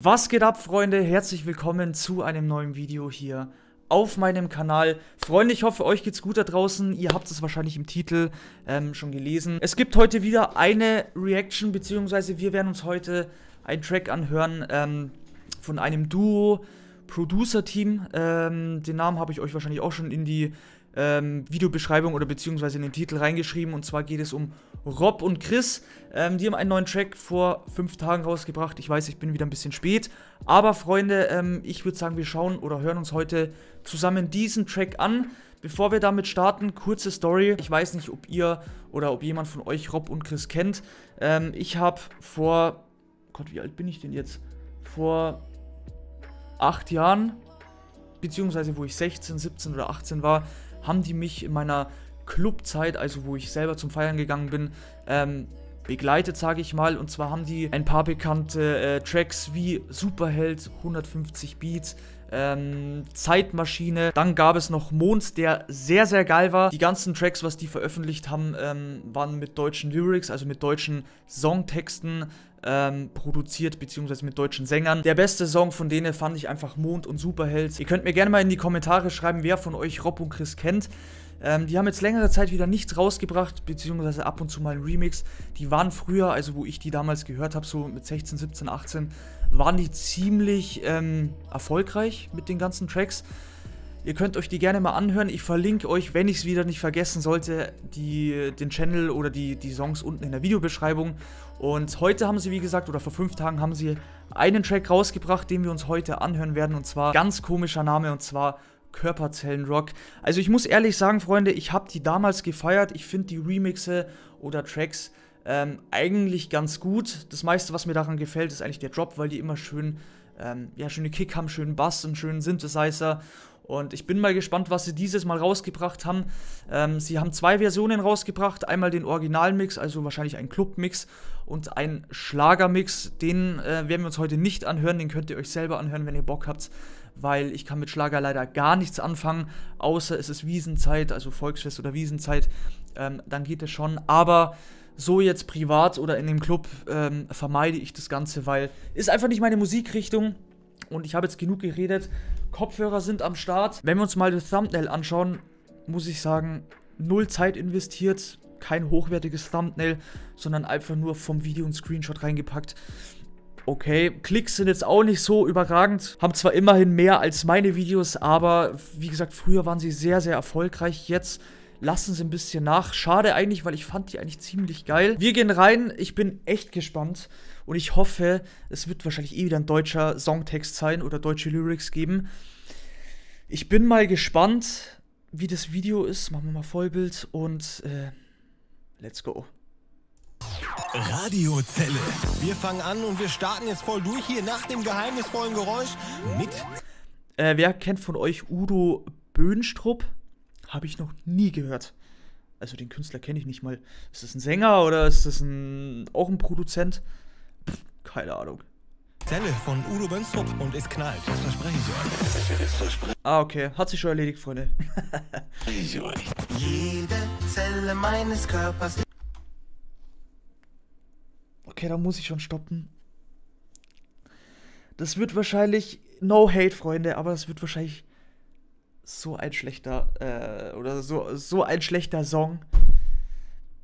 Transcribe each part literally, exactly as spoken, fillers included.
Was geht ab, Freunde? Herzlich willkommen zu einem neuen Video hier auf meinem Kanal. Freunde, ich hoffe, euch geht's gut da draußen. Ihr habt es wahrscheinlich im Titel ähm, schon gelesen. Es gibt heute wieder eine Reaction, beziehungsweise wir werden uns heute einen Track anhören ähm, von einem Duo, Producer-Team. Ähm, den Namen habe ich euch wahrscheinlich auch schon in die ähm, Videobeschreibung oder beziehungsweise in den Titel reingeschrieben. Und zwar geht es um Rob und Chris. Ähm, die haben einen neuen Track vor fünf Tagen rausgebracht. Ich weiß, ich bin wieder ein bisschen spät. Aber Freunde, ähm, ich würde sagen, wir schauen oder hören uns heute zusammen diesen Track an. Bevor wir damit starten, kurze Story. Ich weiß nicht, ob ihr oder ob jemand von euch Rob und Chris kennt. Ähm, ich habe vor... Gott, wie alt bin ich denn jetzt? Vor acht Jahren, beziehungsweise wo ich sechzehn, siebzehn oder achtzehn war, haben die mich in meiner Clubzeit, also wo ich selber zum Feiern gegangen bin, ähm, begleitet, sage ich mal. Und zwar haben die ein paar bekannte äh, Tracks wie Superheld, hundertfünfzig Beats, ähm, Zeitmaschine. Dann gab es noch Mond, der sehr, sehr geil war. Die ganzen Tracks, was die veröffentlicht haben, ähm, waren mit deutschen Lyrics, also mit deutschen Songtexten Ähm, produziert, beziehungsweise mit deutschen Sängern. Der beste Song von denen fand ich einfach Mond und Superheld. Ihr könnt mir gerne mal in die Kommentare schreiben, wer von euch Rob und Chris kennt. Ähm, die haben jetzt längere Zeit wieder nichts rausgebracht, beziehungsweise ab und zu mal ein Remix. Die waren früher, also wo ich die damals gehört habe, so mit sechzehn, siebzehn, achtzehn, waren die ziemlich ähm, erfolgreich mit den ganzen Tracks. Ihr könnt euch die gerne mal anhören. Ich verlinke euch, wenn ich es wieder nicht vergessen sollte, die, den Channel oder die, die Songs unten in der Videobeschreibung. Und heute haben sie, wie gesagt, oder vor fünf Tagen haben sie einen Track rausgebracht, den wir uns heute anhören werden. Und zwar, ganz komischer Name, und zwar Körperzellen Rock. Also ich muss ehrlich sagen, Freunde, ich habe die damals gefeiert. Ich finde die Remixe oder Tracks ähm, eigentlich ganz gut. Das meiste, was mir daran gefällt, ist eigentlich der Drop, weil die immer schön, ähm, ja, schöne Kick haben, schönen Bass und schönen Synthesizer. Und ich bin mal gespannt, was sie dieses Mal rausgebracht haben. Ähm, sie haben zwei Versionen rausgebracht. Einmal den Originalmix, also wahrscheinlich einen Clubmix und einen Schlagermix. Den äh, werden wir uns heute nicht anhören. Den könnt ihr euch selber anhören, wenn ihr Bock habt. Weil ich kann mit Schlager leider gar nichts anfangen. Außer es ist Wiesenzeit, also Volksfest oder Wiesenzeit. Ähm, dann geht es schon. Aber so jetzt privat oder in dem Club ähm, vermeide ich das Ganze, weil ist einfach nicht meine Musikrichtung. Und ich habe jetzt genug geredet. Kopfhörer sind am Start. Wenn wir uns mal das Thumbnail anschauen, muss ich sagen, null Zeit investiert. Kein hochwertiges Thumbnail, sondern einfach nur vom Video ein Screenshot reingepackt. Okay, Klicks sind jetzt auch nicht so überragend. Haben zwar immerhin mehr als meine Videos, aber wie gesagt, früher waren sie sehr, sehr erfolgreich. Jetzt lassen sie ein bisschen nach. Schade eigentlich, weil ich fand die eigentlich ziemlich geil. Wir gehen rein. Ich bin echt gespannt. Und ich hoffe, es wird wahrscheinlich eh wieder ein deutscher Songtext sein oder deutsche Lyrics geben. Ich bin mal gespannt, wie das Video ist. Machen wir mal Vollbild und äh, let's go. Radiozelle. Wir fangen an und wir starten jetzt voll durch hier nach dem geheimnisvollen Geräusch mit... Äh, wer kennt von euch Udo Bönstrup? Habe ich noch nie gehört. Also den Künstler kenne ich nicht mal. Ist das ein Sänger oder ist das ein, auch ein Produzent? Pff, keine Ahnung. Zelle von Udo Bönstrup und es knallt. Das verspreche ich euch. Ah, okay. Hat sich schon erledigt, Freunde. Jede Zelle meines Körpers. Okay, da muss ich schon stoppen. Das wird wahrscheinlich... No hate, Freunde, aber das wird wahrscheinlich... So ein schlechter, äh, oder so, so ein schlechter Song.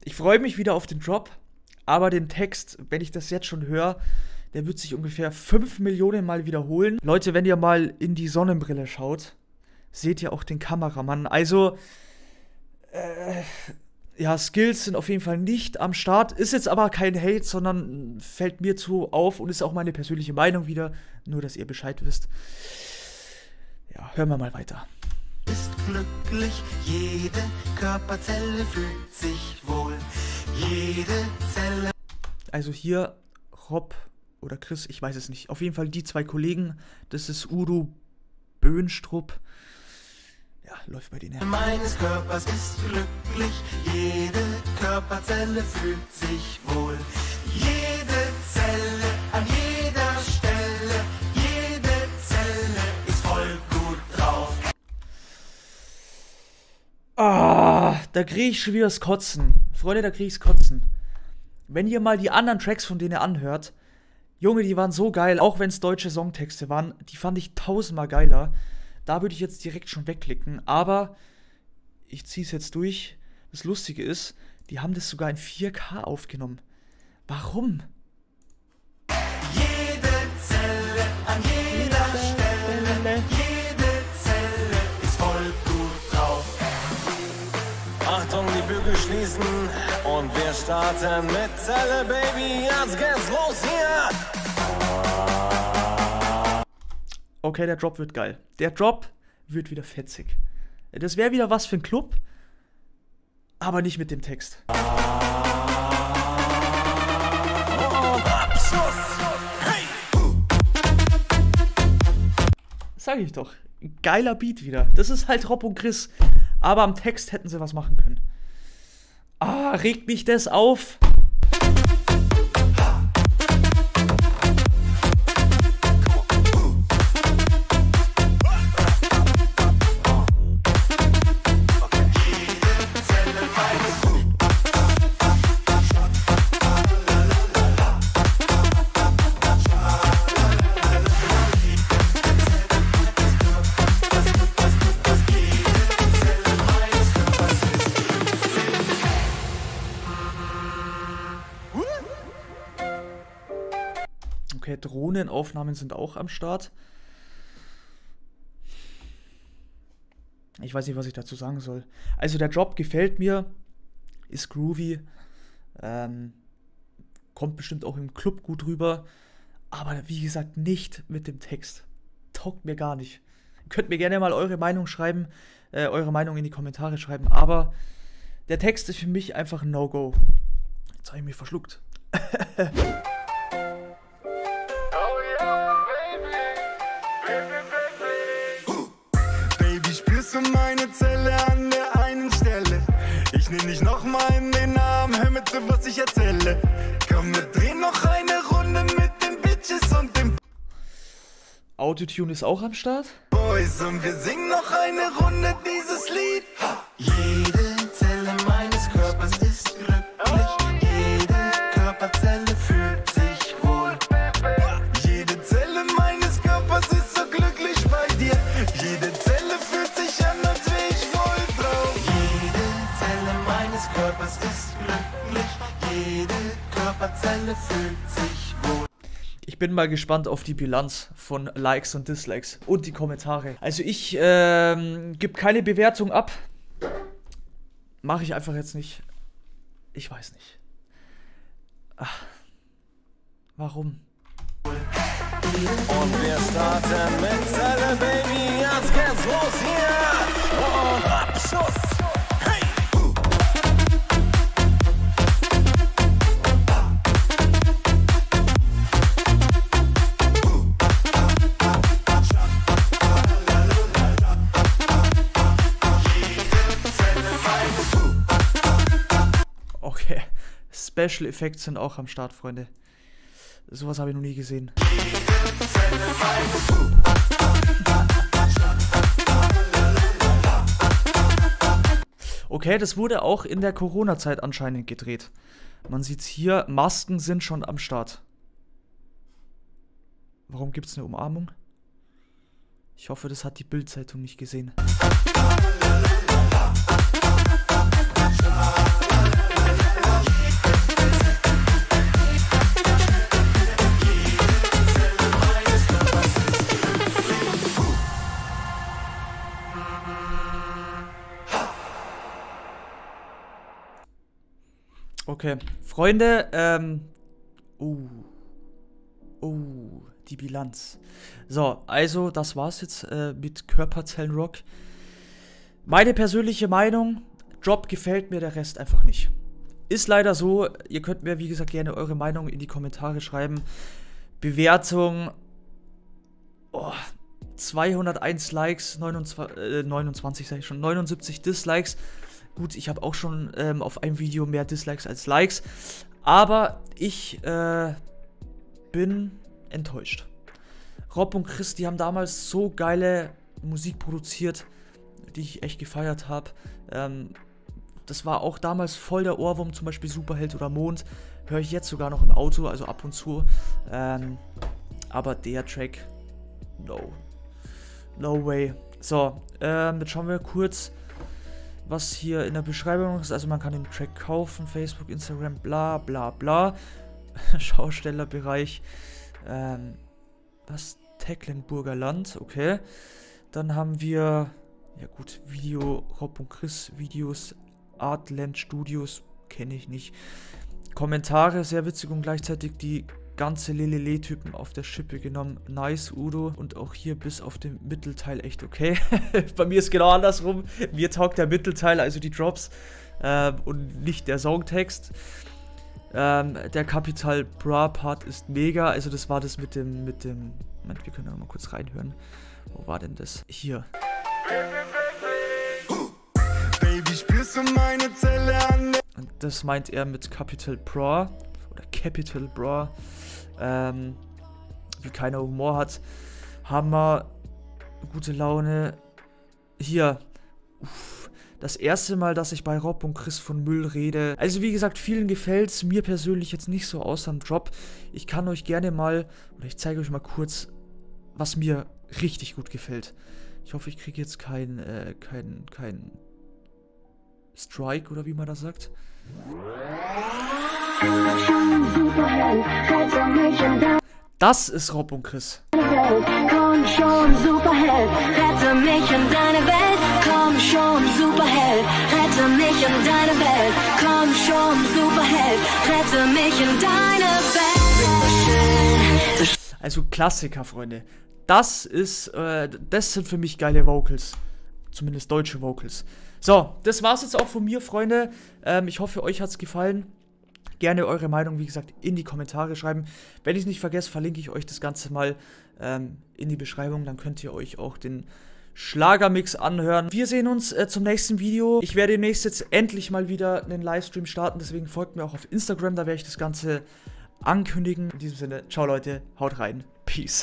Ich freue mich wieder auf den Drop, aber den Text, wenn ich das jetzt schon höre, der wird sich ungefähr fünf Millionen Mal wiederholen. Leute, wenn ihr mal in die Sonnenbrille schaut, seht ihr auch den Kameramann. Also, äh, ja, Skills sind auf jeden Fall nicht am Start. Ist jetzt aber kein Hate, sondern fällt mir zu auf und ist auch meine persönliche Meinung wieder. Nur, dass ihr Bescheid wisst. Ja, hören wir mal weiter. Ist glücklich, jede Körperzelle fühlt sich wohl, jede Zelle. Also hier Rob oder Chris, ich weiß es nicht. Auf jeden Fall die zwei Kollegen, das ist Udo Bönstrup. Ja, läuft bei denen her. Meines Körpers ist glücklich, jede Körperzelle fühlt sich wohl, jede Zelle an jeder Stelle, jede Zelle ist voll gut drauf. Ah, da kriege ich schon wieder das Kotzen. Freunde, da kriege ich das Kotzen. Wenn ihr mal die anderen Tracks von denen anhört, Junge, die waren so geil, auch wenn es deutsche Songtexte waren, die fand ich tausendmal geiler. Da würde ich jetzt direkt schon wegklicken, aber ich ziehe es jetzt durch. Das Lustige ist, die haben das sogar in vier K aufgenommen. Warum? Jede Zelle an jeder Stelle, jede Zelle ist voll gut drauf. Achtung, die Bügel schließen und wir starten mit Zelle, Baby, jetzt geht's los hier. Okay, der Drop wird geil. Der Drop wird wieder fetzig. Das wäre wieder was für ein Club, aber nicht mit dem Text. Sag ich doch. Geiler Beat wieder. Das ist halt Rob und Chris. Aber am Text hätten sie was machen können. Ah, regt mich das auf. Okay, Drohnenaufnahmen sind auch am Start. Ich weiß nicht, was ich dazu sagen soll. Also der Drop gefällt mir, ist groovy, ähm, kommt bestimmt auch im Club gut rüber, aber wie gesagt nicht mit dem Text. Taugt mir gar nicht. Ihr könnt mir gerne mal eure Meinung schreiben, äh, eure Meinung in die Kommentare schreiben, aber der Text ist für mich einfach ein No-Go. Jetzt habe ich mich verschluckt. Meine Zelle an der einen Stelle. Ich nehme dich nochmal in den Arm, hör mit, was ich erzähle. Komm, wir drehen noch eine Runde mit den Bitches und dem. Autotune ist auch am Start. Boys, und wir singen noch eine Runde dieses Lied. Ha! Jede Zelle meines Körpers ist glücklich. Jede Körperzelle fühlt sich wohl. Ha! Jede Zelle meines Körpers ist so glücklich bei dir. Jede Zelle fühlt Körpers ist glücklich, jede Körperzelle fühlt sich wohl. Ich bin mal gespannt auf die Bilanz von Likes und Dislikes und die Kommentare. Also ich ähm, gebe keine Bewertung ab. Mache ich einfach jetzt nicht. Ich weiß nicht. Ach, warum? Und wir starten mit Zelle, Baby, jetzt geht's los hier. Und Abschuss. Special Effects sind auch am Start, Freunde. Sowas habe ich noch nie gesehen. Okay, das wurde auch in der Corona-Zeit anscheinend gedreht. Man sieht's hier, Masken sind schon am Start. Warum gibt's eine Umarmung? Ich hoffe, das hat die Bild-Zeitung nicht gesehen. Okay, Freunde, ähm, oh, oh, die Bilanz. So, also das war's jetzt äh, mit Körperzellen Rock. Meine persönliche Meinung, Drop gefällt mir, der Rest einfach nicht. Ist leider so, ihr könnt mir, wie gesagt, gerne eure Meinung in die Kommentare schreiben. Bewertung, oh, zweihunderteins Likes, neunundzwanzig, äh, neunundzwanzig sag ich schon, neunundsiebzig Dislikes. Gut, ich habe auch schon ähm, auf einem Video mehr Dislikes als Likes, aber ich äh, bin enttäuscht. Rob und Chris, die haben damals so geile Musik produziert, die ich echt gefeiert habe. Ähm, Das war auch damals voll der Ohrwurm, zum Beispiel Superheld oder Mond. Höre ich jetzt sogar noch im Auto, also ab und zu. Ähm, aber der Track, no. No way. So, ähm, jetzt schauen wir kurz, was hier in der Beschreibung ist. Also man kann den Track kaufen, Facebook, Instagram, bla bla bla. Schaustellerbereich, ähm, was? Tecklenburger Land, okay. Dann haben wir, ja gut, Video, Rob und Chris Videos, Artland Studios, kenne ich nicht. Kommentare, sehr witzig und gleichzeitig die ganze Lelele-Typen auf der Schippe genommen. Nice, Udo. Und auch hier bis auf den Mittelteil echt okay. Bei mir ist genau andersrum. Mir taugt der Mittelteil, also die Drops, ähm, und nicht der Songtext. Ähm, der Capital Bra Part ist mega. Also das war das mit dem, mit dem... Moment, wir können ja mal kurz reinhören. Wo war denn das? Hier. Baby, spürst du meine Zelle an? Und das meint er mit Capital Bra. Oder Capital Bra. Ähm, wie keiner Humor hat. Hammer. Gute Laune. Hier. Uff. Das erste Mal, dass ich bei Rob und Chris von Müll rede. Also wie gesagt, vielen gefällt es, mir persönlich jetzt nicht so aus am Drop. Ich kann euch gerne mal, oder ich zeige euch mal kurz, was mir richtig gut gefällt. Ich hoffe, ich kriege jetzt keinen äh, kein, kein Strike oder wie man das sagt. Das ist Rob und Chris. Komm schon, Superheld, rette mich und deine Welt. Komm schon, Superheld, rette mich und deine Welt. Komm schon, Superheld, rette mich und deine Welt. Also Klassiker, Freunde. Das ist, äh, das sind für mich geile Vocals. Zumindest deutsche Vocals. So, das war's jetzt auch von mir, Freunde. Ähm, ich hoffe, euch hat's gefallen. Gerne eure Meinung, wie gesagt, in die Kommentare schreiben. Wenn ich es nicht vergesse, verlinke ich euch das Ganze mal ähm, in die Beschreibung. Dann könnt ihr euch auch den Schlagermix anhören. Wir sehen uns äh, zum nächsten Video. Ich werde demnächst jetzt endlich mal wieder einen Livestream starten. Deswegen folgt mir auch auf Instagram. Da werde ich das Ganze ankündigen. In diesem Sinne, ciao Leute, haut rein. Peace.